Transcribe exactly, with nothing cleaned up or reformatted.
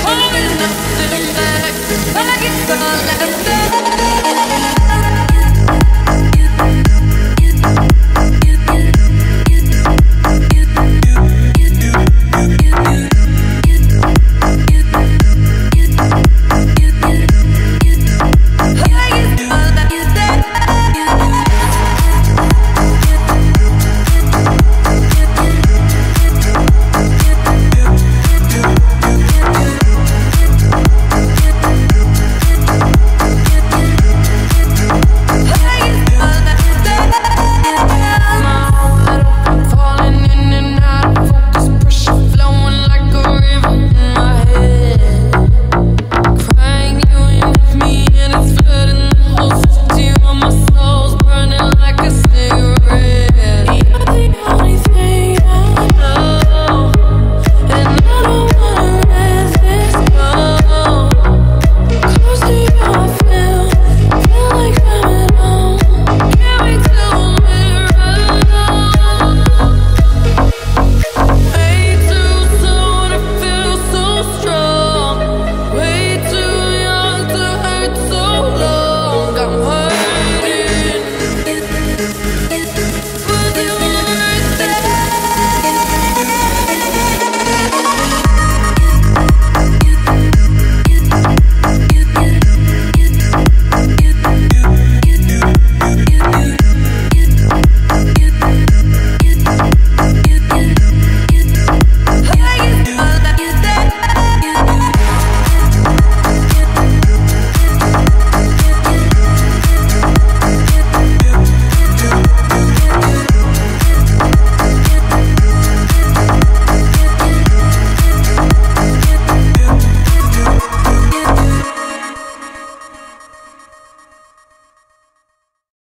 Holding nothing back, like it's all left over.